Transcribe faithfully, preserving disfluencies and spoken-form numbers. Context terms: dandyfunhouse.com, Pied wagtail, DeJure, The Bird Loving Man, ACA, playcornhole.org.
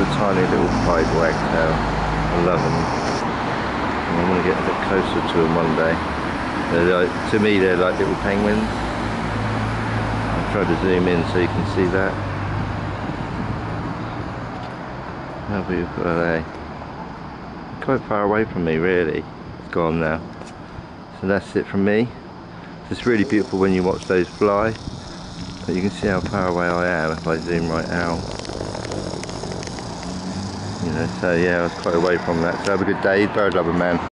the tiny little pied wagtail. I love them. And I'm going to get a bit closer to them one day. Like, to me they're like little penguins. I'll try to zoom in so you can see that. How beautiful are they? Quite far away from me really. It's gone now. So that's it from me. It's really beautiful when you watch those fly. But you can see how far away I am if I zoom right out. You know, so yeah, I was quite away from that. So have a good day, bird lover man.